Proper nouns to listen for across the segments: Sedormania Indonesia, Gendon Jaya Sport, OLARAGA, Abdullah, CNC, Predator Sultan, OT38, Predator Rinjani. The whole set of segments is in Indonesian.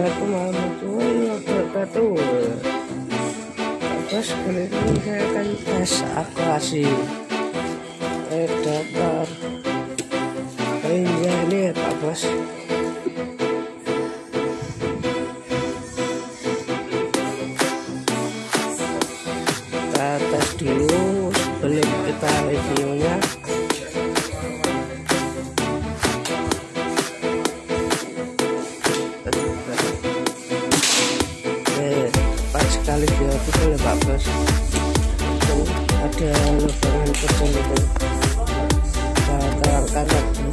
Assalamualaikum warahmatullahi wabarakatuh. Terus kali ini saya akan tes akurasi Predator Rinjani ya Pak Bos. Kita tes dulu sebelum kita reviewnya. Sekali dia itu oleh Pak Bos, itu ada lebaran kecil itu kita lagi.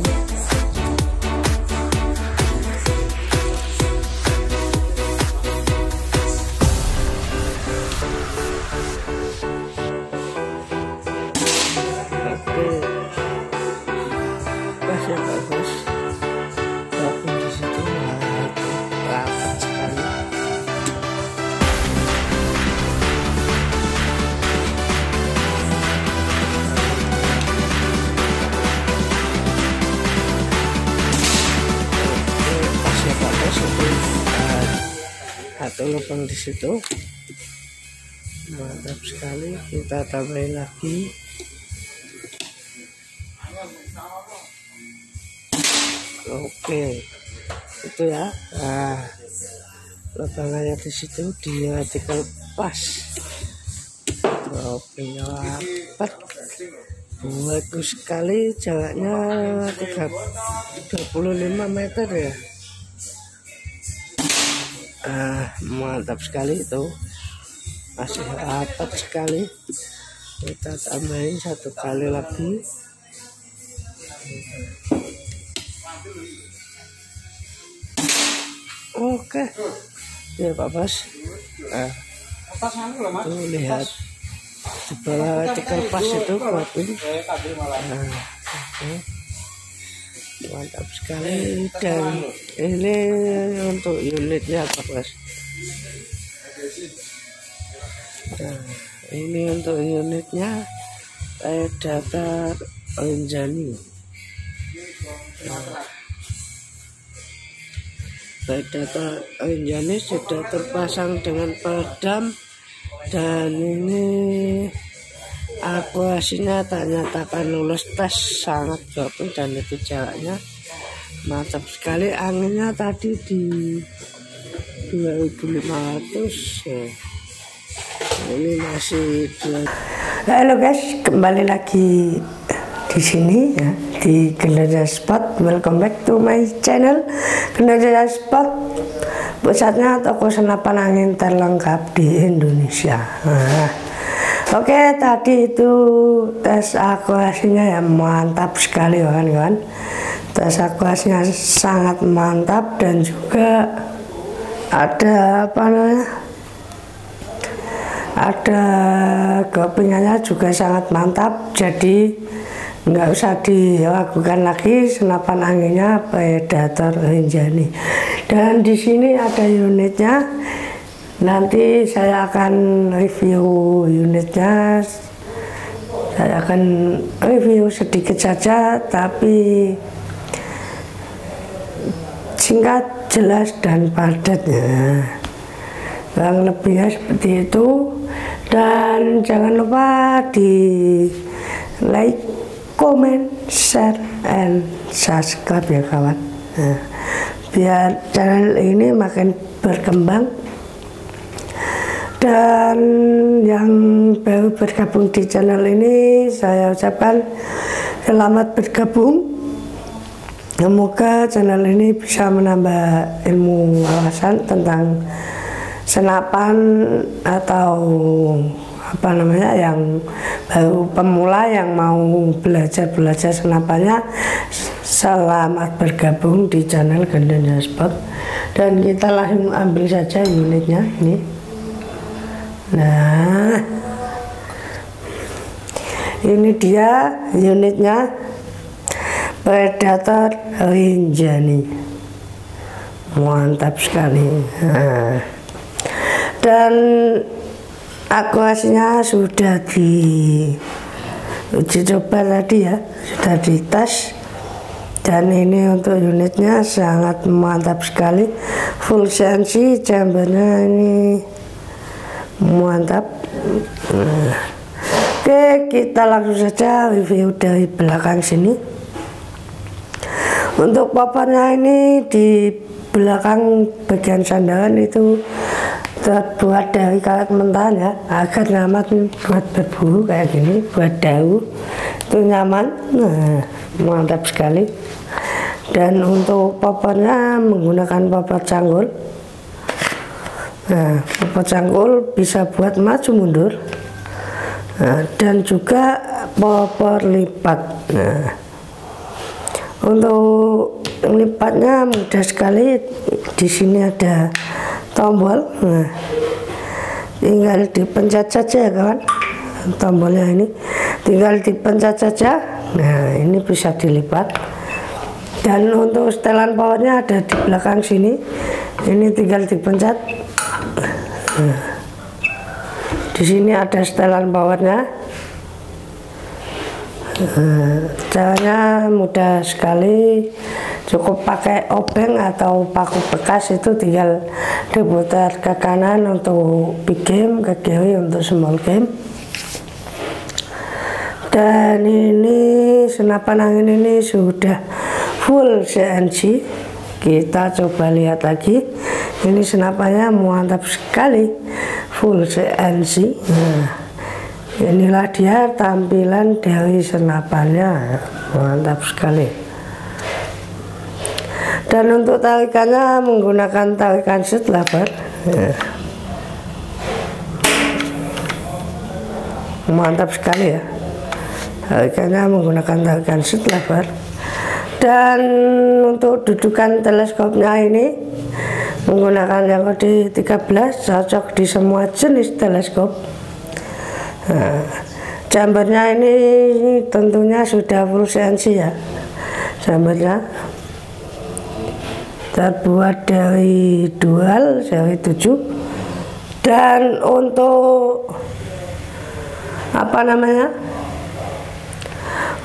Oke, pas ya Pak Bos, walaupun disitu rapat sekali. Satu lubang di situ mantap sekali, kita tambahin lagi. Oke, itu ya. Nah, lubangannya di situ dia tinggal pas. Oke, rapat, bagus sekali. Jaraknya 25 meter ya. Mantap sekali, itu masih rapat sekali. Kita tambahin satu kali lagi. Oke, ya Pak Bos. Tuh lihat sebelah tikar pas itu kuat ini. Mantap sekali, dan ini untuk unitnya Pak Bos. Nah, ini untuk unitnya Predator Rinjani. Nah, Predator Rinjani sudah terpasang dengan peredam, dan ini akurasinya tak nyatakan lulus tes, sangat bagus, dan itu jaraknya mantap sekali. Anginnya tadi di 2500 ya. Ini masih. Halo guys, kembali lagi di sini ya, di Gendon Jaya Sport. Welcome back to my channel Gendon Jaya Sport, pusatnya toko senapan angin terlengkap di Indonesia. Oke, tadi itu tes akurasinya ya, mantap sekali kawan-kawan. Tes akurasinya sangat mantap, dan juga ada apa namanya, ada gopingannya juga sangat mantap. Jadi nggak usah diragukan lagi senapan anginnya Predator Rinjani. Dan di sini ada unitnya. Nanti saya akan review unitnya, saya akan review sedikit saja, tapi singkat, jelas, dan padat ya. Kurang lebihnya seperti itu. Dan jangan lupa di like, comment, share, and subscribe ya kawan. Nah, biar channel ini makin berkembang. Dan yang baru bergabung di channel ini, saya ucapkan selamat bergabung. Semoga channel ini bisa menambah ilmu wawasan tentang senapan atau apa namanya, yang baru pemula yang mau belajar senapannya. Selamat bergabung di channel Gendon Jaya Sport. Dan kita langsung ambil saja unitnya ini. Nah, ini dia unitnya Predator Rinjani, mantap sekali. Nah, dan akurasinya sudah diuji coba tadi ya, sudah dites, dan ini untuk unitnya sangat mantap sekali. full CNC jambannya ini mantap. Oke, kita langsung saja review dari belakang sini. Untuk papannya ini di belakang bagian sandaran itu terbuat dari karet mentah ya, agar nyaman buat berburu kayak gini, buat daun itu nyaman. Nah, mantap sekali. Dan untuk papannya menggunakan papan cangkul. Nah, papan cangkul bisa buat maju mundur. Nah, dan juga popor lipat. Nah, untuk lipatnya mudah sekali. Di sini ada tombol. Nah, tinggal dipencet saja ya kawan. Tombolnya ini tinggal dipencet saja. Nah, ini bisa dilipat. Dan untuk setelan powernya ada di belakang sini. Ini tinggal dipencet. Nah, di sini ada setelan powernya. Caranya mudah sekali, cukup pakai obeng atau paku bekas, itu tinggal diputar ke kanan untuk big game, ke kiri untuk small game. Dan ini senapan angin ini sudah full CNC. Kita coba lihat lagi, ini senapannya mantap sekali, full CNC. Nah, inilah dia tampilan dari senapannya, mantap sekali. Dan untuk tarikannya menggunakan tarikan seat lever. Mantap sekali ya, tarikannya menggunakan tarikan seat lever. Dan untuk dudukan teleskopnya ini menggunakan yang kode 13, cocok di semua jenis teleskop. Nah, jambernya ini tentunya sudah full CNC ya. Jambernya terbuat dari dual seri 7. Dan untuk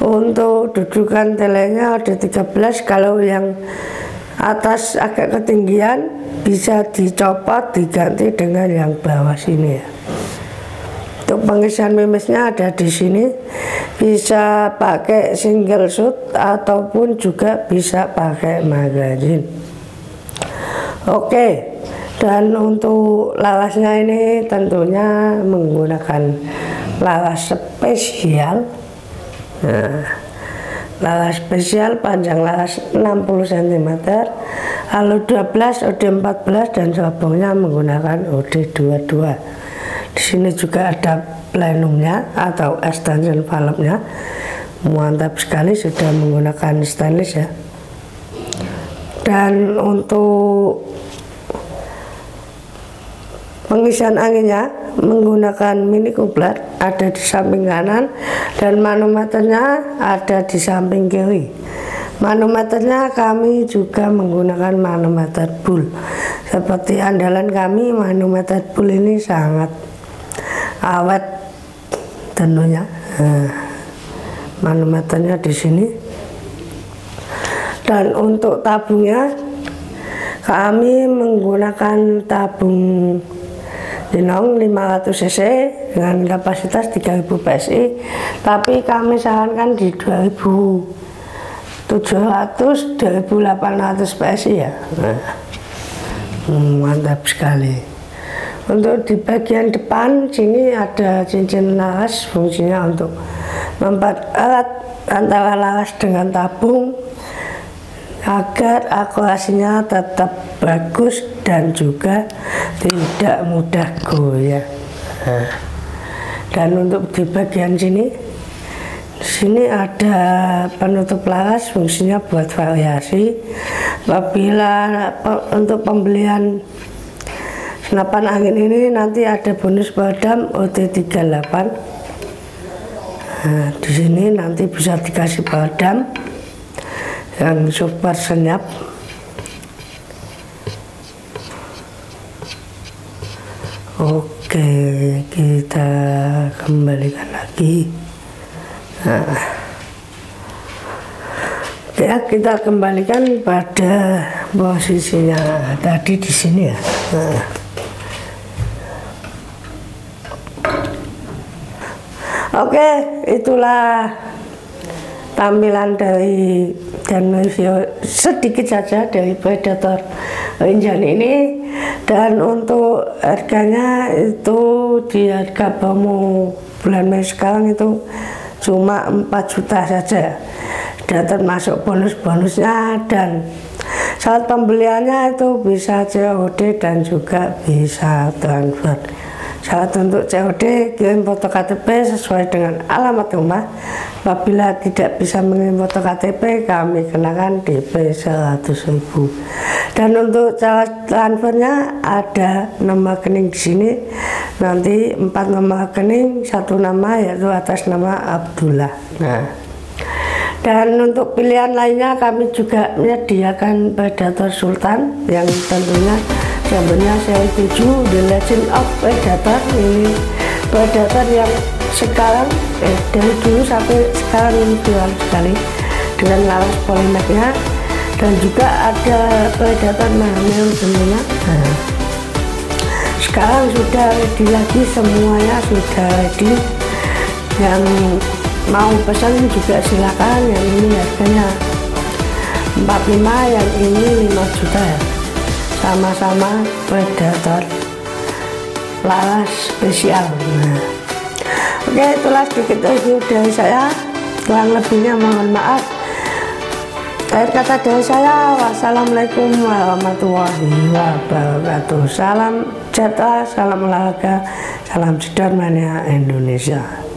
untuk dudukan telenya ada 13. Kalau yang atas agak ketinggian bisa dicopot, diganti dengan yang bawah sini ya. Untuk pengisian mimisnya ada di sini, bisa pakai single shoot ataupun juga bisa pakai magazin. Oke, dan untuk larasnya ini tentunya menggunakan laras spesial. Nah, laras spesial panjang laras 60 cm, halo 12, OD 14, dan selapungnya menggunakan OD 22. Di sini juga ada plenumnya atau extension valve-nya, mantap sekali, sudah menggunakan stainless ya. Dan untuk pengisian anginnya menggunakan mini coupler ada di samping kanan, dan manometernya ada di samping kiri. Manometernya kami juga menggunakan manometer bull. Seperti andalan kami, manometer bull ini sangat awet tentunya. Manometernya di sini. Dan untuk tabungnya kami menggunakan tabung Dinong 500 cc dengan kapasitas 3000 PSI, tapi kami sarankan di 2700, 2800 PSI ya. Mantap sekali. Untuk di bagian depan sini ada cincin laras, fungsinya untuk mempererat antara laras dengan tabung agar akurasinya tetap bagus dan juga tidak mudah goyah. Dan untuk di bagian sini ada penutup laras, fungsinya buat variasi. Apabila untuk pembelian senapan angin ini nanti ada bonus padam OT38. Nah, di sini nanti bisa dikasih padam yang super senyap. Oke, kita kembalikan lagi. Nah, ya, kita kembalikan pada Posisinya tadi di sini ya. Nah. Oke, itulah tampilan dari dan review sedikit saja dari Predator Rinjani ini. Dan untuk harganya itu di harga promo bulan Mei sekarang itu cuma 4 juta saja, dan termasuk bonus-bonusnya. Dan saat pembeliannya itu bisa COD dan juga bisa transfer. Saat untuk COD, kirim foto KTP sesuai dengan alamat rumah. Apabila tidak bisa mengirim foto KTP, kami kenakan DP 100.000. Dan untuk cara transfernya ada nomor rekening di sini. Nanti 4 nomor rekening, 1 nama yaitu atas nama Abdullah. Nah. Dan untuk pilihan lainnya kami juga menyediakan Predator Sultan yang tentunya jambernya seri 7 The Legend of Predator. Ini Predator yang sekarang dari dulu sampai sekarang ini jual sekali dengan laras polineknya, dan juga ada Predator Mahmil semuanya. Nah, sekarang sudah ready lagi, semuanya sudah ready. Yang mau pesan juga silakan. Yang ini harganya 45, yang ini 5 juta. Sama-sama Predator laras spesial. Nah. Oke, itulah sedikit review dari saya. Kurang lebihnya mohon maaf. Akhir kata dari saya, wassalamualaikum warahmatullahi wabarakatuh. Salam sejahtera, salam olahraga, salam Sedormania Indonesia.